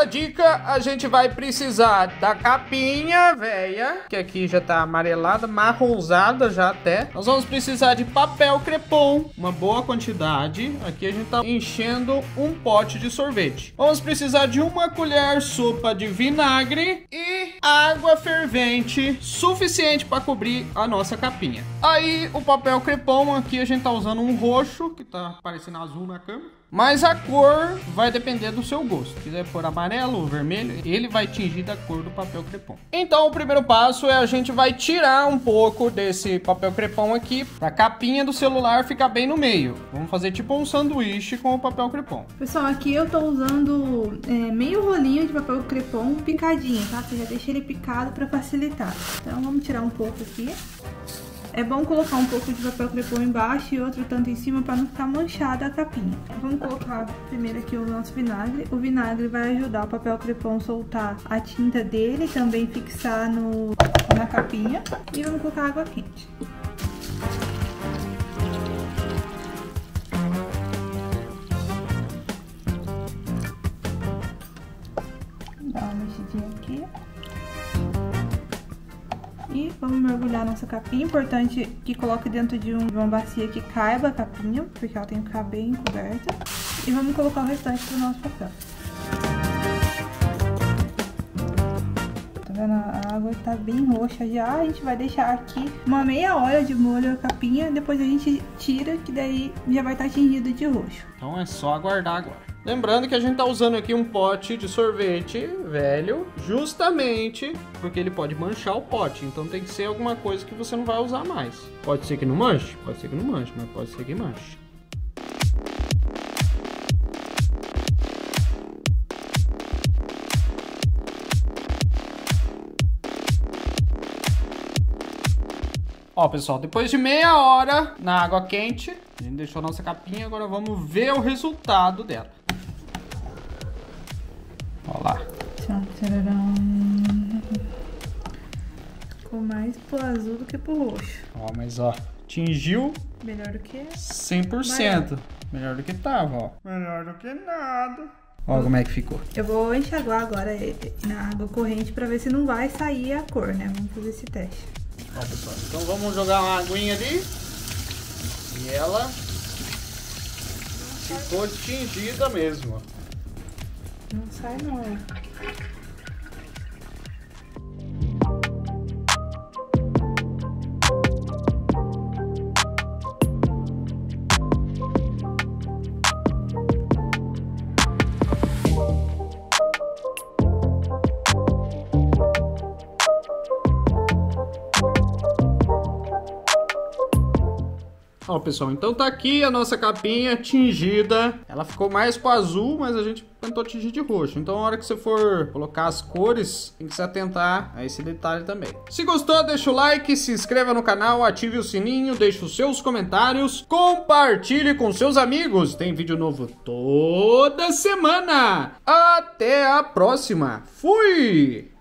nessa dica a gente vai precisar da capinha velha, que aqui já tá amarelada, marronzada já até. Nós vamos precisar de papel crepom, uma boa quantidade. Aqui a gente tá enchendo um pote de sorvete. Vamos precisar de uma colher sopa de vinagre e água fervente suficiente para cobrir a nossa capinha. Aí o papel crepom aqui a gente tá usando um roxo, que tá parecendo azul na câmera. Mas a cor vai depender do seu gosto. Se quiser pôr amarelo ou vermelho, ele vai tingir da cor do papel crepom. Então o primeiro passo é a gente vai tirar um pouco desse papel crepom aqui, pra capinha do celular ficar bem no meio. Vamos fazer tipo um sanduíche com o papel crepom. Pessoal, aqui eu tô usando meio rolinho de papel crepom picadinho, tá? Você já deixa ele picado pra facilitar. Então vamos tirar um pouco aqui. É bom colocar um pouco de papel crepom embaixo e outro tanto em cima para não ficar manchada a capinha. Vamos colocar primeiro aqui o nosso vinagre. O vinagre vai ajudar o papel crepom a soltar a tinta dele, também fixar na capinha. E vamos colocar água quente. Dá uma mexidinha aqui. E vamos mergulhar nossa capinha. Importante que coloque dentro de uma bacia que caiba a capinha, porque ela tem que ficar bem coberta. E vamos colocar o restante do nosso papel. Tá vendo? A água tá bem roxa já. A gente vai deixar aqui uma meia hora de molho a capinha. Depois a gente tira, que daí já vai estar tingido de roxo. Então é só aguardar agora. Lembrando que a gente tá usando aqui um pote de sorvete velho, justamente porque ele pode manchar o pote. Então tem que ser alguma coisa que você não vai usar mais. Pode ser que não manche? Pode ser que não manche, mas pode ser que manche. Ó, pessoal, depois de meia hora na água quente, a gente deixou a nossa capinha, agora vamos ver o resultado dela. Olha lá. Ficou mais pro azul do que pro roxo. Ó, mas ó, tingiu. Melhor do que 100%. Melhor do que tava, ó. Melhor do que nada. Olha como é que ficou. Eu vou enxaguar agora na água corrente pra ver se não vai sair a cor, né? Vamos fazer esse teste. Ó, pessoal, então vamos jogar uma aguinha ali. E ela ficou tingida mesmo. Não sai não. Ó, pessoal, então tá aqui a nossa capinha tingida. Ela ficou mais pro azul, mas a gente tentou tingir de roxo. Então, na hora que você for colocar as cores, tem que se atentar a esse detalhe também. Se gostou, deixa o like, se inscreva no canal, ative o sininho, deixe os seus comentários, compartilhe com seus amigos. Tem vídeo novo toda semana. Até a próxima. Fui!